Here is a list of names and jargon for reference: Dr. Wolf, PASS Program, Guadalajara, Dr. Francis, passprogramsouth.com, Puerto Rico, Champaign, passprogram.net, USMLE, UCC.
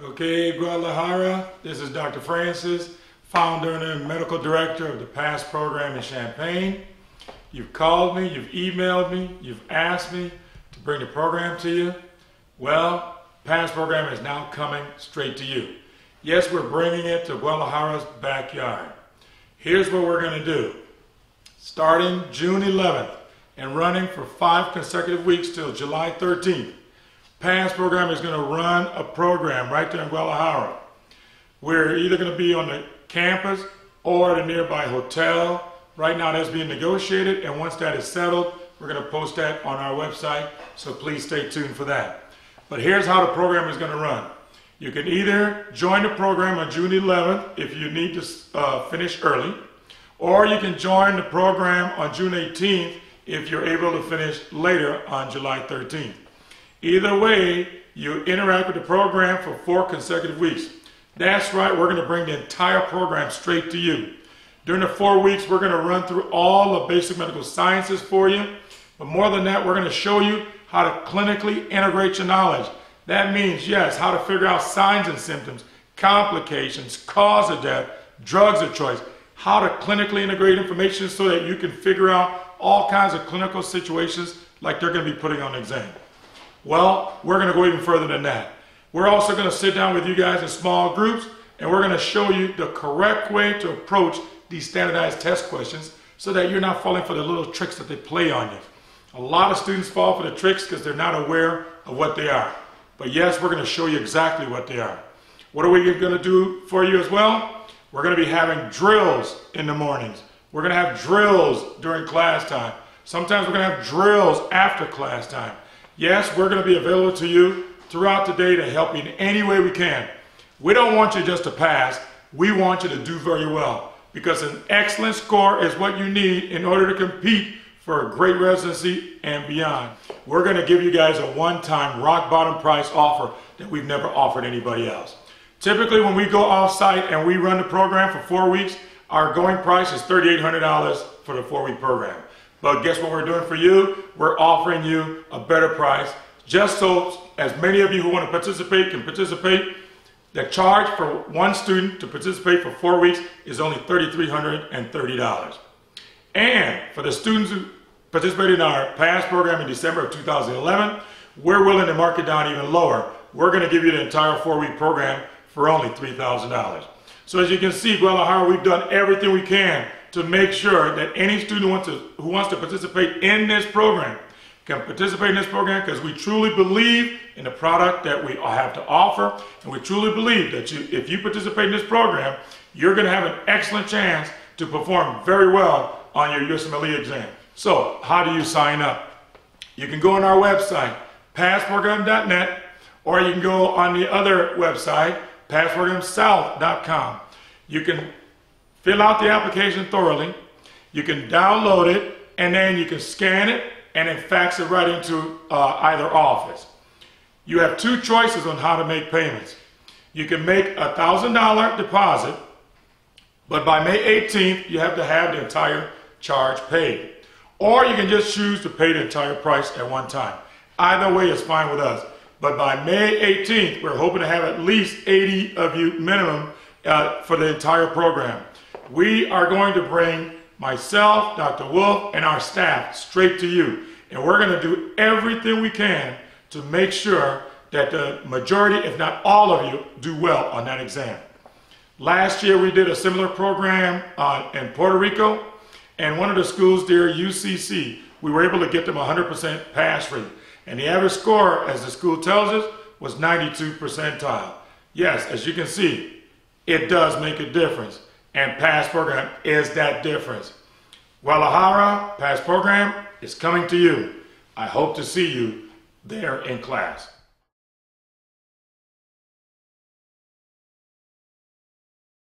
Okay, Guadalajara, this is Dr. Francis, founder and medical director of the PASS Program in Champaign. You've called me, you've emailed me, you've asked me to bring the program to you. Well, PASS Program is now coming straight to you. Yes, we're bringing it to Guadalajara's backyard. Here's what we're going to do. Starting June 11th and running for 5 consecutive weeks till July 13th, PASS Program is going to run a program right there in Guadalajara. We're either going to be on the campus or the nearby hotel. Right now that's being negotiated, and once that is settled, we're going to post that on our website, so please stay tuned for that. But here's how the program is going to run. You can either join the program on June 11th if you need to finish early, or you can join the program on June 18th if you're able to finish later on July 13th. Either way, you interact with the program for 4 consecutive weeks. That's right, we're going to bring the entire program straight to you. During the 4 weeks, we're going to run through all the basic medical sciences for you. But more than that, we're going to show you how to clinically integrate your knowledge. That means, yes, how to figure out signs and symptoms, complications, cause of death, drugs of choice, how to clinically integrate information so that you can figure out all kinds of clinical situations like they're going to be putting on the exam. Well, we're going to go even further than that. We're also going to sit down with you guys in small groups, and we're going to show you the correct way to approach these standardized test questions so that you're not falling for the little tricks that they play on you. A lot of students fall for the tricks because they're not aware of what they are. But yes, we're going to show you exactly what they are. What are we going to do for you as well? We're going to be having drills in the mornings. We're going to have drills during class time. Sometimes we're going to have drills after class time. Yes, we're going to be available to you throughout the day to help you in any way we can. We don't want you just to pass. We want you to do very well, because an excellent score is what you need in order to compete for a great residency and beyond. We're going to give you guys a one-time rock-bottom price offer that we've never offered anybody else. Typically, when we go off-site and we run the program for 4 weeks, our going price is $3,800 for the 4-week program. But guess what we're doing for you? We're offering you a better price, just so as many of you who want to participate can participate. The charge for one student to participate for 4 weeks is only $3,330. And for the students who participated in our PASS program in December of 2011, we're willing to mark it down even lower. We're going to give you the entire 4-week program for only $3,000. So as you can see, Guadalajara, we've done everything we can to make sure that any student who wants to participate in this program can participate in this program, because we truly believe in the product that we have to offer, and we truly believe that if you participate in this program, you're going to have an excellent chance to perform very well on your USMLE exam. So how do you sign up? You can go on our website, passprogram.net, or you can go on the other website, passprogramsouth.com. You can fill out the application thoroughly, you can download it, and then you can scan it and then fax it right into either office. You have 2 choices on how to make payments. You can make a $1,000 deposit, but by May 18th, you have to have the entire charge paid. Or you can just choose to pay the entire price at one time. Either way is fine with us. But by May 18th, we're hoping to have at least 80 of you minimum for the entire program. We are going to bring myself, Dr. Wolf, and our staff straight to you. And we're going to do everything we can to make sure that the majority, if not all of you, do well on that exam. Last year, we did a similar program in Puerto Rico, and one of the schools there, UCC, we were able to get them 100% pass rate. And the average score, as the school tells us, was 92 percentile. Yes, as you can see, it does make a difference. And PASS Program is that difference. Guadalajara, PASS Program is coming to you. I hope to see you there in class.